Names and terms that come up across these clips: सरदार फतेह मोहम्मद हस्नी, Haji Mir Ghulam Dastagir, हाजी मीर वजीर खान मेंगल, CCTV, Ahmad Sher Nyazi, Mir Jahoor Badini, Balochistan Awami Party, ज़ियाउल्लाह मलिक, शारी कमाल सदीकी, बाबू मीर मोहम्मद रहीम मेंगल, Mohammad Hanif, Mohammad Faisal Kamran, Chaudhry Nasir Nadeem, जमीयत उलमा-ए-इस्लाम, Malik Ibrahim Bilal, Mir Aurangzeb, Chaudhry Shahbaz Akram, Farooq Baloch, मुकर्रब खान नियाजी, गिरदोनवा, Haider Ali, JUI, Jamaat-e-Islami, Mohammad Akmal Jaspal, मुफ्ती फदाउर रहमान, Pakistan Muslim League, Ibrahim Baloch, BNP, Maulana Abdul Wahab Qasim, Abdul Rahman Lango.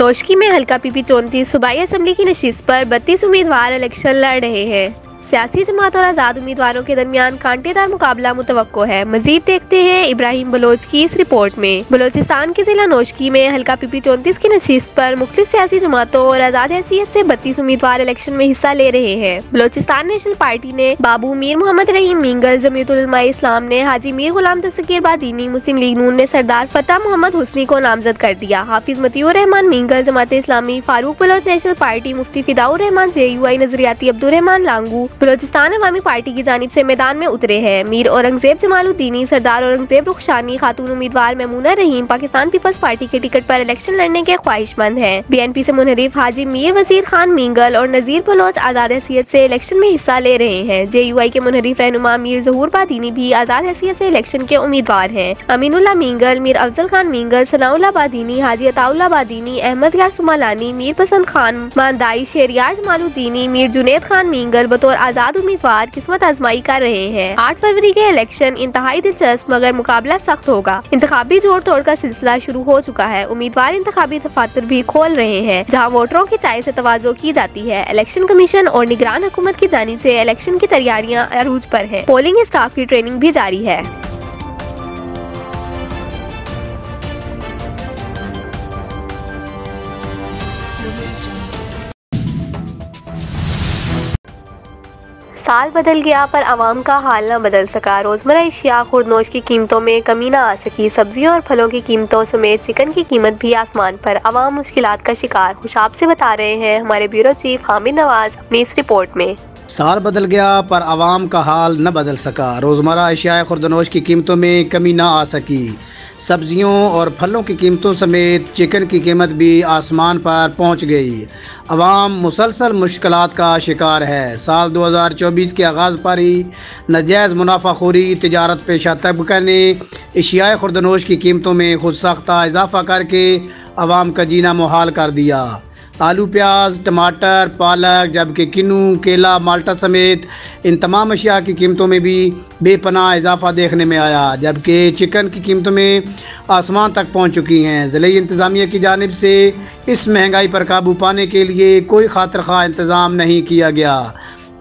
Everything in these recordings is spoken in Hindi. नौशकी में हल्का पीपी 34 सूबाई असम्बली की नशीस पर 32 उम्मीदवार इलेक्शन लड़ रहे हैं। सियासी जमात और आज़ाद उम्मीदवारों के दरमियान कांटेदार मुकाबला मुतवक्को है। मजीद देखते हैं इब्राहिम बलोच की इस रिपोर्ट में। बलोचिस्तान के जिला नौशकी में हल्का पीपी 34 की नशीस्त पर मुख्तलिफ सियासी जमातों और आज़ाद हैसियत से 32 उम्मीदवार इलेक्शन में हिस्सा ले रहे हैं। बलोचिस्तान नेशनल पार्टी ने बाबू मीर मोहम्मद रहीम मेंगल, जमीयत उलमा-ए-इस्लाम ने हाजी मीर गुलाम दस्तगीर बादीनी, मुस्लिम लीग नून ने सरदार फतेह मोहम्मद हस्नी को नामजद कर दिया। Hafiz Matiur Rahman Mengal, Jamaat-e-Islami, Farooq Baloch national party, मुफ्ती फदाउर रहमान JUI, नजरियाती अब्दुल रहमान लांगो बलोचिस्तान अवामी पार्टी की जानिब से मैदान में उतरे हैं। मीर औरंगजेब जमालुद्दीनी, सरदार औरंगजेब रुखशानी, खातून उम्मीदवार मैमूना रहीम पाकिस्तान पीपल्स पार्टी के टिकट पर इलेक्शन लड़ने के ख्वाहिशमंद हैं। BNP से मुनहरिफ हाजी मीर वजीर खान मेंगल और नजीर बलोच आज़ाद हैसियत से इलेक्शन में हिस्सा ले रहे हैं। JUI के मुनहरिफ रहनुमा मीर जहूर बादीनी भी आज़ाद हैसियत से इलेक्शन के उम्मीदवार हैं। अमीन उल्लाह मेंगल, मीर अफजल खान मेंगल, सनाउल्लाह बादीनी, हाजी अताउल बादीनी, अहमद यार समलानी, मीर पसंद खान मानदाई, शेरियार जमालुद्दीनी, मीर जुनेद खान मेंगल बतौर आज़ाद उम्मीदवार किस्मत आजमाई कर रहे हैं। 8 फरवरी के इलेक्शन इंतहाई दिलचस्प मगर मुकाबला सख्त होगा। इंतखाबी जोड़ तोड़ का सिलसिला शुरू हो चुका है। उम्मीदवार इंतखाबी दफातर भी खोल रहे हैं जहां वोटरों की चाय से तवाजो की जाती है। इलेक्शन कमीशन और निगरान हुकूमत की जानिब से इलेक्शन की तैयारियां अरूज पर है। पोलिंग स्टाफ की ट्रेनिंग भी जारी है। साल बदल गया पर आवाम का हाल न बदल सका। रोजमर्रा अशिया खुर्दनोश की कीमतों में कमी न आ सकी। सब्जियों और फलों की कीमतों समेत चिकन की कीमत भी आसमान पर। आवाम मुश्किलात का शिकार। खुशाब से बता रहे हैं हमारे ब्यूरो चीफ हामिद नवाज अपनी इस रिपोर्ट में। साल बदल गया पर आवाम का हाल न बदल सका। रोजमर्रा अशिया खुर्दनोश की कीमतों में कमी न आ सकी। सब्जियों और फलों की कीमतों समेत चिकन की कीमत भी आसमान पर पहुंच गई। आवाम मुसलसल मुश्किलात का शिकार है। साल 2024 के आगाज़ पर ही नजायज़ मुनाफाखोरी, तजारत पेशा तबका ने अशियाए खुर्दनोश की कीमतों में खुद साख्ता इजाफा करके आवाम का जीना मुहाल कर दिया। आलू, प्याज, टमाटर, पालक, जबकि किन्नू, केला, माल्टा समेत इन तमाम अशिया की कीमतों में भी बेपनाह इजाफा देखने में आया, जबकि चिकन की कीमतों में आसमान तक पहुंच चुकी हैं। ज़िले इंतज़ामिया की जानिब से इस महंगाई पर काबू पाने के लिए कोई खातर खा इंतज़ाम नहीं किया गया,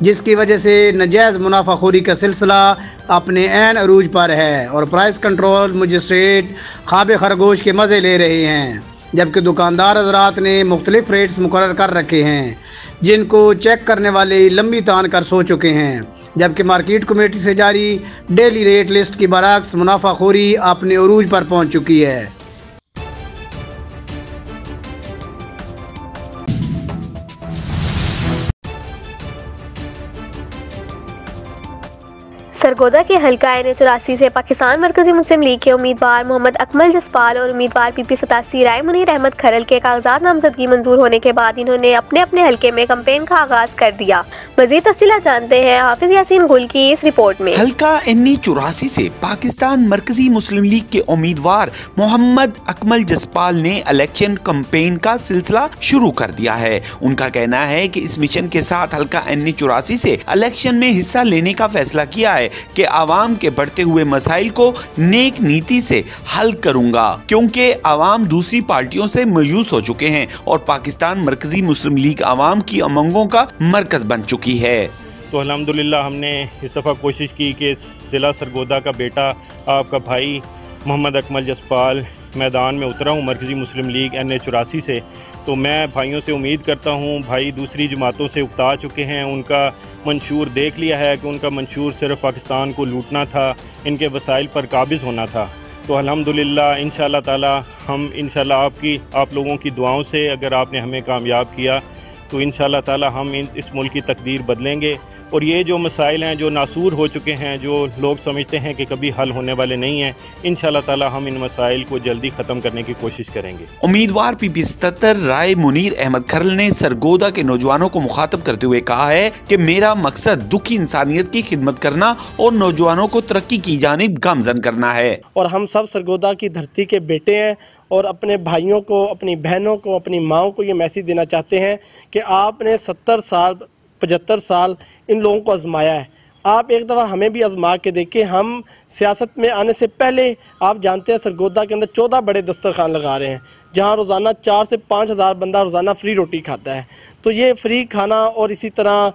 जिसकी वजह से नजायज़ मुनाफाखोरी का सिलसिला अपने ऐन अरूज पर है और प्राइस कंट्रोल मजिस्ट्रेट ख्वाब खरगोश के मज़े ले रहे हैं, जबकि दुकानदार हजरात ने मुख्तलिफ रेट्स मुकर्रर कर रखे हैं, जिनको चेक करने वाले लंबी तान कर सो चुके हैं, जबकि मार्केट कमेटी से जारी डेली रेट लिस्ट की बरक्स मुनाफाखोरी अपने अरूज पर पहुंच चुकी है। सरगोदा के हल्का NA 84 से पाकिस्तान मरकजी मुस्लिम लीग के उम्मीदवार मोहम्मद अकमल जसपाल और उम्मीदवार PB 87 राय मुनीर अहमद खरल के कागजात नामजदगी मंजूर होने के बाद इन्होंने अपने अपने हल्के में कैंपेन का आगाज कर दिया। मजीद तफसीलात जानते हैं हाफिज यासीन गुल की इस रिपोर्ट में। हल्का NA 84 से पाकिस्तान मरकजी मुस्लिम लीग के उम्मीदवार मोहम्मद अकमल जसपाल ने इलेक्शन कैंपेन का सिलसिला शुरू कर दिया है। उनका कहना है कि इस मिशन के साथ हल्का NA 84 से इलेक्शन में हिस्सा लेने का फैसला किया है कि आवाम के बढ़ते हुए मसाइल को नेक नीति से हल करूंगा, क्योंकि आवाम दूसरी पार्टियों से मायूस हो चुके हैं और पाकिस्तान मरकजी मुस्लिम लीग आवाम की उमंगों का मरकज बन चुकी है। तो अल्हम्दुलिल्लाह हमने इस दफ़ा कोशिश की कि ज़िला सरगोदा का बेटा आपका भाई मोहम्मद अकमल जसपाल मैदान में उतरा हूँ मरकजी मुस्लिम लीग NA 84 से। तो मैं भाइयों से उम्मीद करता हूँ, भाई दूसरी जमातों से उकता चुके हैं, उनका मंशूर देख लिया है कि उनका मंशूर सिर्फ पाकिस्तान को लूटना था, इनके वसाइल पर काबिज़ होना था। तो अल्हम्दुलिल्लाह इंशाअल्लाह ताला हम इंशाअल्लाह आपकी आप लोगों की दुआओं से, अगर आपने हमें कामयाब किया तो इंशाअल्लाह ताला हम इस मुल्क की तकदीर बदलेंगे और ये जो मसाइल हैं जो नासूर हो चुके हैं, जो लोग समझते हैं कि कभी हल होने वाले नहीं हैं, इंशाल्लाह ताला हम इन मसाइल को जल्दी ख़त्म करने की कोशिश करेंगे। उम्मीदवार PB 77 राय मुनीर अहमद खरल ने सरगोदा के नौजवानों को मुखातब करते हुए कहा है कि मेरा मकसद दुखी इंसानियत की खिदमत करना और नौजवानों को तरक्की की जानिब गामजन करना है। और हम सब सरगोदा की धरती के बेटे हैं और अपने भाइयों को, अपनी बहनों को, अपनी माओं को ये मैसेज देना चाहते हैं कि आपने 70 साल 75 साल इन लोगों को आजमाया है, आप एक दफ़ा हमें भी आजमा के देखें। हम सियासत में आने से पहले आप जानते हैं सरगोदा के अंदर 14 बड़े दस्तरखान लगा रहे हैं, जहाँ रोज़ाना 4 से 5 हज़ार बंदा रोज़ाना फ्री रोटी खाता है। तो ये फ्री खाना और इसी तरह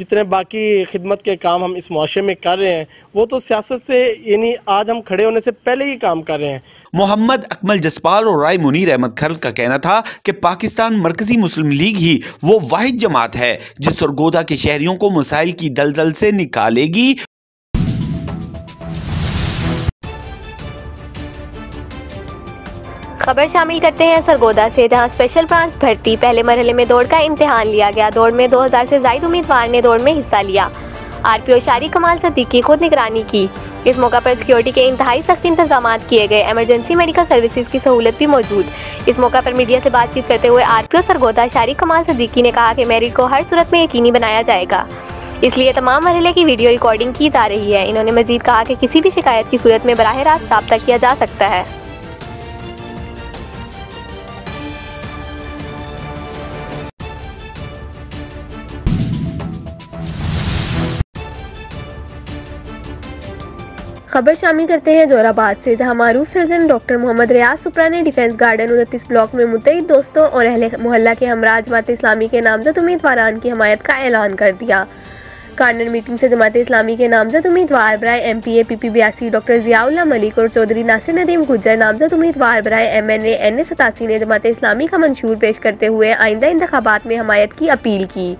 जितने बाकी खिदमत के काम हम इस मुआशरे में कर रहे हैं वो तो सियासत से यानी आज हम खड़े होने से पहले ही काम कर रहे हैं। मोहम्मद अकमल जसपाल और राय मुनीर अहमद खरल का कहना था कि पाकिस्तान मरकजी मुस्लिम लीग ही वो वाहिद जमात है जिस सरगोदा के शहरियों को मसाइल की दलदल से निकालेगी। खबर शामिल करते हैं सरगोदा से, जहां स्पेशल ब्रांच भर्ती पहले मरहले में दौड़ का इम्तिहान लिया गया। दौड़ में 2000 से ज़ायद उम्मीदवार ने दौड़ में हिस्सा लिया। आरपीओ शारी कमाल सदीकी खुद निगरानी की। इस मौका पर सिक्योरिटी के इंतहाई सख्त इंतजाम किए गए। एमरजेंसी मेडिकल सर्विसेज की सहूलत भी मौजूद। इस मौका पर मीडिया से बातचीत करते हुए आरपीओ सरगोदा शारी कमाल सदीकी ने कहा कि मेरिट को हर सूरत में यकीनी बनाया जाएगा, इसलिए तमाम मरहले की वीडियो रिकॉर्डिंग की जा रही है। इन्होंने मजीद कहा कि किसी भी शिकायत की सूरत में बराह रास्त राब्ता किया जा सकता है। खबर शामिल करते हैं जोराबाद से, जहां मारूफ सर्जन डॉक्टर मोहम्मद रियाज सुप्रा ने डिफेंस गार्डन 29 ब्लॉक में मुतैद दोस्तों और अहले मोहल्ला के हमरा जमात-ए-इस्लामी के नामजद उम्मीदवारान की हमायत का ऐलान कर दिया। गार्डन मीटिंग से जमात-ए-इस्लामी के नामजद उम्मीदवार बराए MPA PP 82 doctor ज़ियाउल्लाह मलिक और चौधरी नासिर नदीम गुजर नामजद उम्मीदवार बराए MNA NA 87 ने जमात-ए-इस्लामी का मंशूर पेश करते हुए आइंदा इंतखाबात में हमायत की अपील की।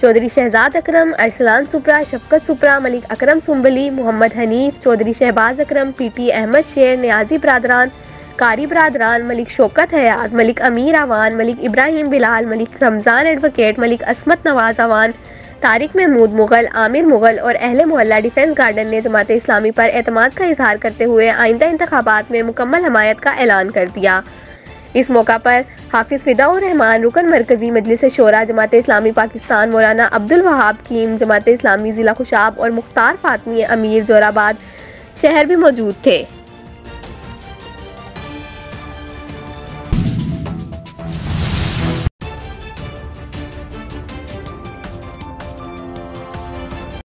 चौधरी शहजाद अकरम, अरसलान सुप्रा, शफकत सुप्रा, मलिक अकरम सुम्बली, मोहम्मद हनीफ, चौधरी शहबाज अकरम, PT अहमद शेर, न्याजी बरादरान, कारी बरादरान, मलिक शौकत हयात, मलिक अमीर आवान, मलिक इब्राहिम बिलाल, मलिक रमज़ान एडवोकेट, मलिक असमत नवाज आवान, तारिक महमूद मुग़ल, आमिर मुग़ल और अहले मोहल्ला डिफेंस गार्डन ने जमाते इस्लामी पर एतमाद का इजहार करते हुए आइंदा इंतखाबात में मुकम्मल हमायत का ऐलान कर दिया। इस मौका पर हाफिज फिदाउर रहमान, रुकन मरकज़ी मजलिस शोरा जमात इस्लामी पाकिस्तान, मौलाना अब्दुल वहाब कीम, जमात इस्लामी ज़िला खुशाब और मुख्तार फातमी अमीर जोराबाद शहर भी मौजूद थे।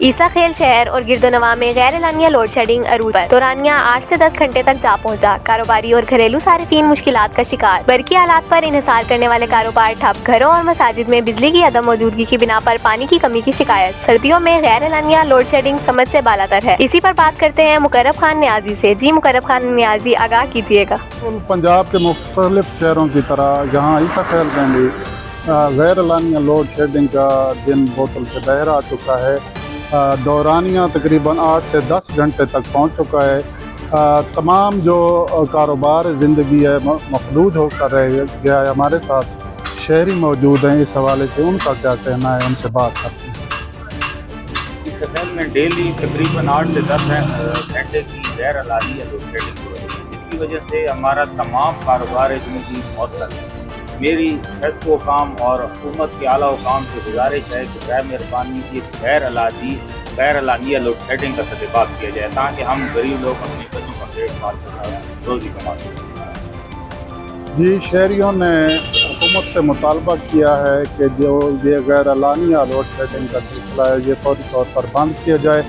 ईसा खेल शहर और गिरदोनवा में गैर एलानिया लोड शेडिंग अरूज पर दौरानिया 8 से 10 घंटे तक जा पहुंचा। कारोबारी और घरेलू सार्फिन मुश्किलात का शिकार। बरकी हालात पर इन्हिसार करने वाले कारोबार ठप। घरों और मसाजिद में बिजली की अदम मौजूदगी की बिना पर पानी की कमी की शिकायत। सर्दियों में गैर एलानिया लोड शेडिंग समझ से बालातर है। इसी पर बात करते हैं मुकर्रब खान नियाजी से। जी मुकर्रब खान नियाजी, आगाह कीजिएगा। पंजाब के मुख्तलिफ शहरों की तरह यहाँ ईसा खेल में भी गैर एलानिया लोड शेडिंग का दिन बोतल से बहर आ चुका है। दौरानिया तकरीबन 8 से 10 घंटे तक पहुंच चुका है। तमाम जो कारोबार ज़िंदगी है मखदूद होकर रह गया है। हमारे साथ शहरी मौजूद हैं, इस हवाले से उनका क्या कहना है, उनसे बात करते हैं। इस शहर में डेली तकरीबन 8 से 10 घंटे की गैर अलानी है, जिसकी वजह से हमारा तमाम कारोबार है जिनकी मौत लग गई। मेरी हस्बो काम और हुकूमत के आला काम से गुजारिश है कि बह मेहरबानी की गैर अलानिया लोड शेडिंग का तजर्बा किया जाए, ताकि हम गरीब लोग अपने बच्चों का पेट पाल सकें, रोज़ी कमा सकें। जी, शहरियों ने हुकूमत से मुतालबा किया है कि जो ये गैर अलानिया लोड शेडिंग का सिलसिला है ये फौरी तौर पर बंद किया जाए,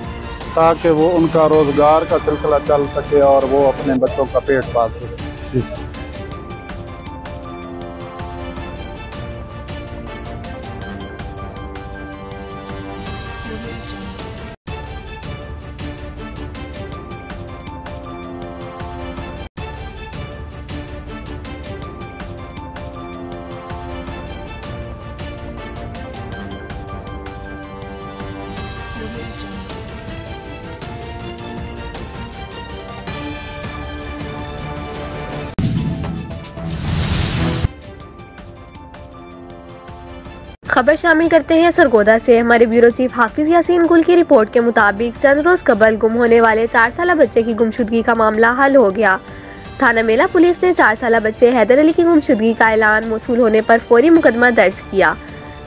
ताकि वो उनका रोज़गार का सिलसिला चल सके और वो अपने बच्चों का पेट पाल सके। खबर शामिल करते हैं सरगोदा से। हमारे ब्यूरो चीफ हाफिज यासीन गुल की रिपोर्ट के मुताबिक चंद रोज कबल गुम होने वाले 4 साला बच्चे की गुमशुदगी का मामला हल हो गया। थाना मेला पुलिस ने 4 साला बच्चे हैदर अली की गुमशुदगी का ऐलान मौसूल होने पर फौरी मुकदमा दर्ज किया।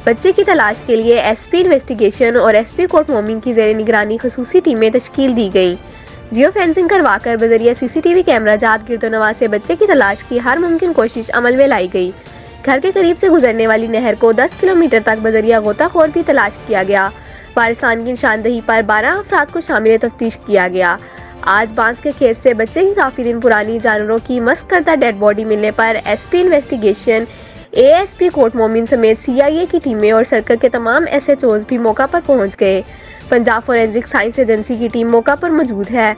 बच्चे की तलाश के लिए SP इन्वेस्टिगेशन और SP कोर्ट मोमिन की जेर निगरानी खसूसी टीमें तश्कील दी गई। जियो फेंसिंग करवाकर बजरिया CCTV कैमरा जात गिरदोनवा से बच्चे की तलाश की हर मुमकिन कोशिश अमल में लाई गई। घर के करीब से गुजरने वाली नहर को 10 किलोमीटर तक बजरिया गोताखोर भी तलाश किया गया। वारिसान की निशानदेही पर 12 अफराद को शामिल तफ्तीश किया गया। आज बांस के खेत से बच्चे की काफी दिन पुरानी जानवरों की मस्त करता डेड बॉडी मिलने पर एसपी इन्वेस्टिगेशन एएसपी कोट मोमिन समेत सीआईए की टीमें और सर्कल के तमाम एसएचओज भी मौका पर पहुंच गए। पंजाब फोरेंसिक साइंस एजेंसी की टीम मौका पर मौजूद है।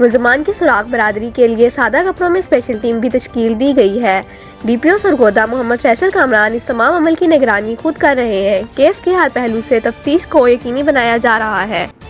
मुलजमान की सुराग बरादरी के लिए सादा कपड़ों में स्पेशल टीम भी तश्कील दी गई है। डीपीओ सरगोदा मोहम्मद फैसल कामरान इस तमाम अमल की निगरानी खुद कर रहे हैं। केस के हर पहलू से तफ्तीश को यकीनी बनाया जा रहा है।